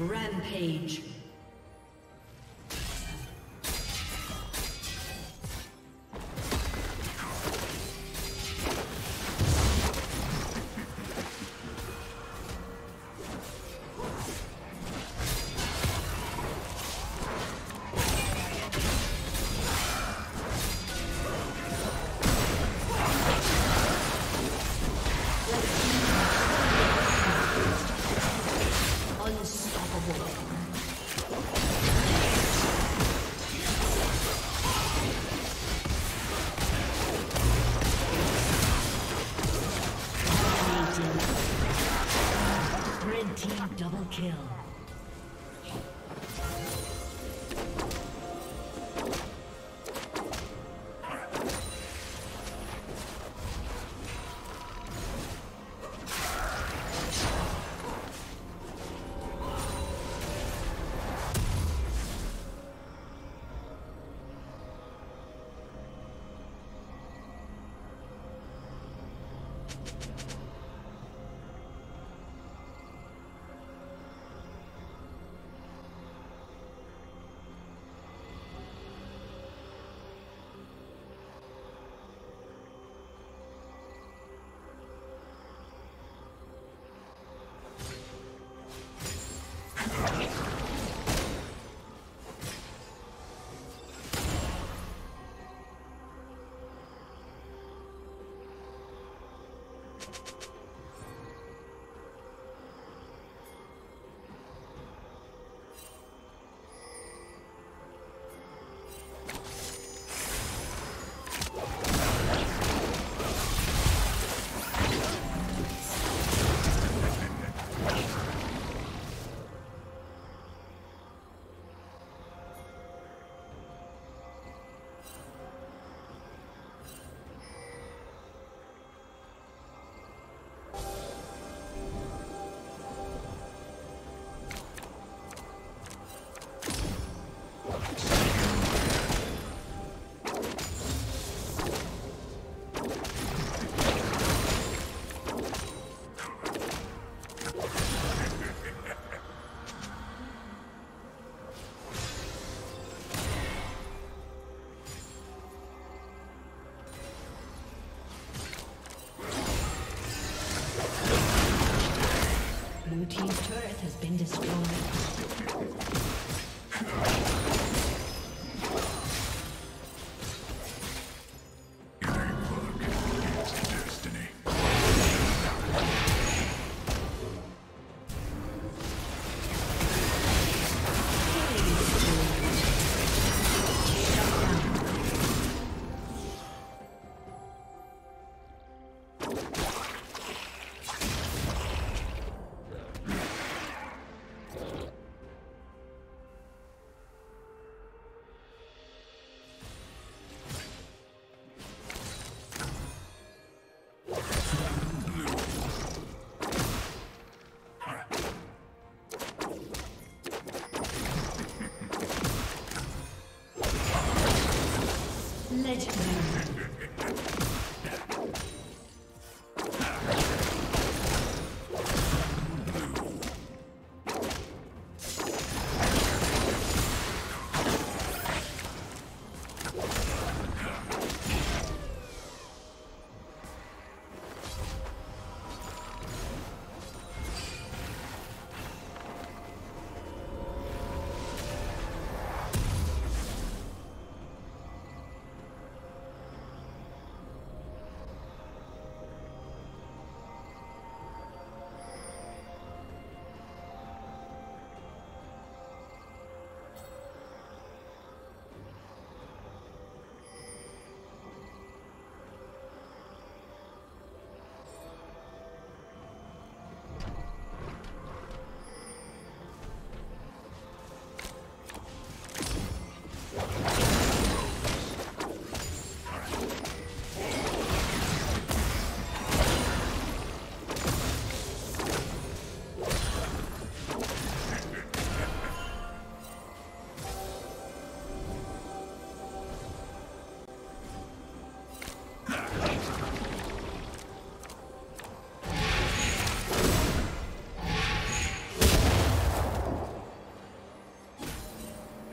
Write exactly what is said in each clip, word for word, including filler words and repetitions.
Rampage. team's turret has been destroyed.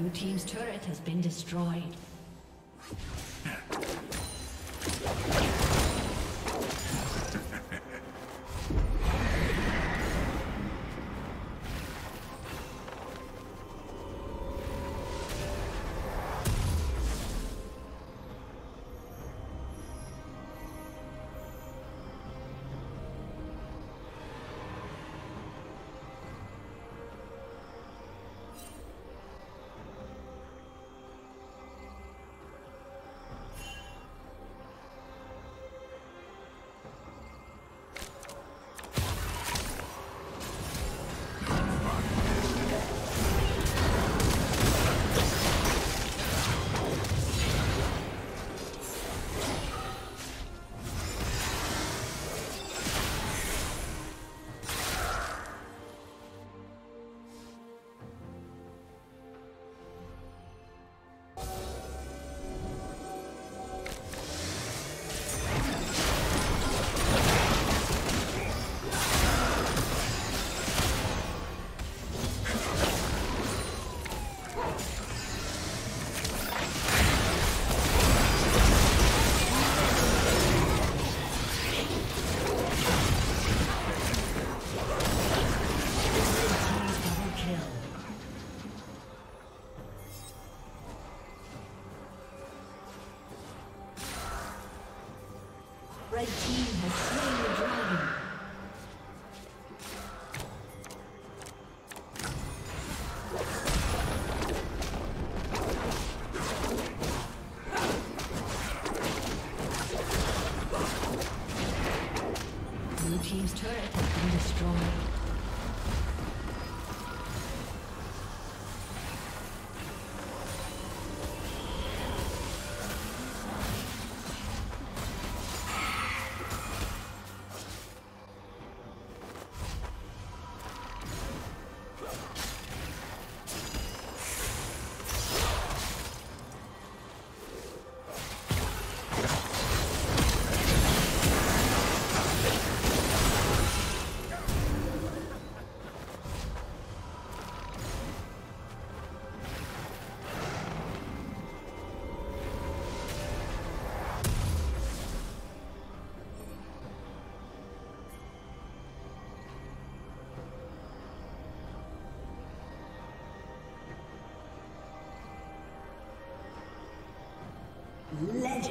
Blue team's turret has been destroyed.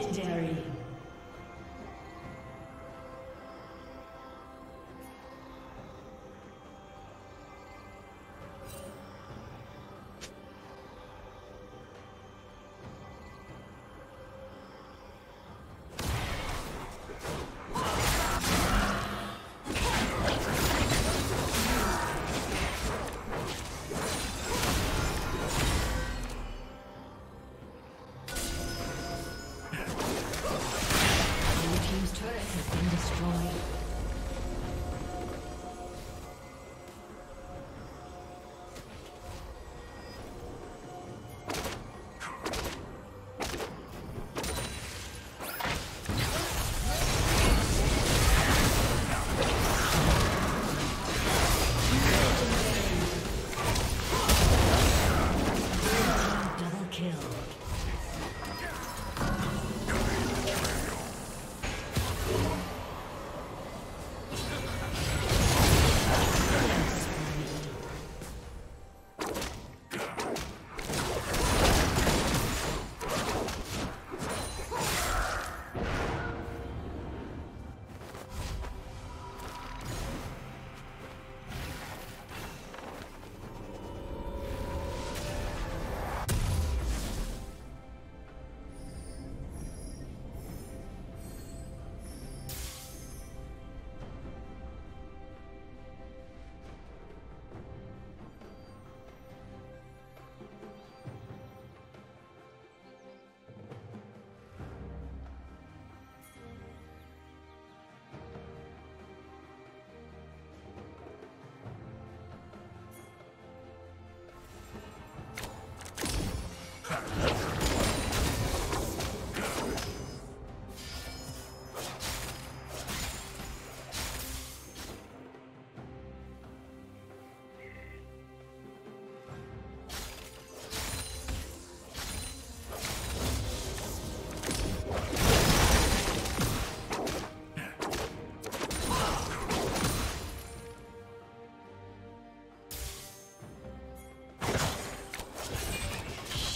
Legendary.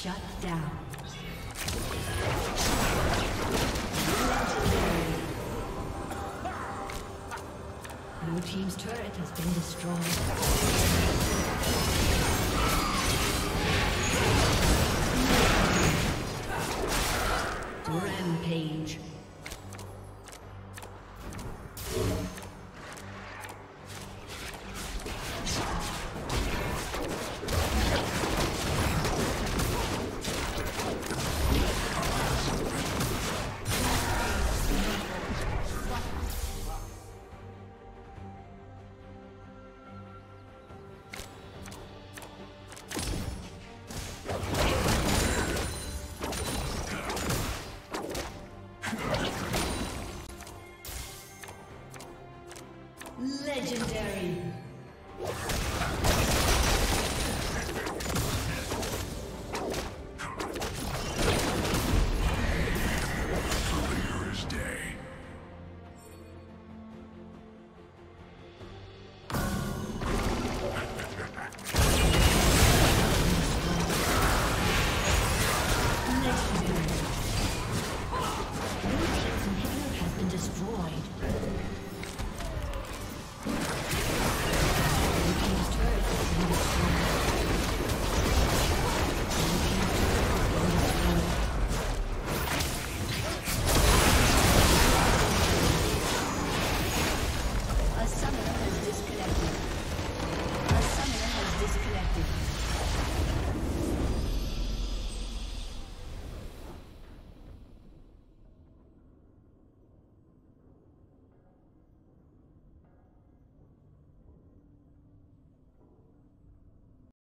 Shut down. Blue team's turret has been destroyed. Rampage.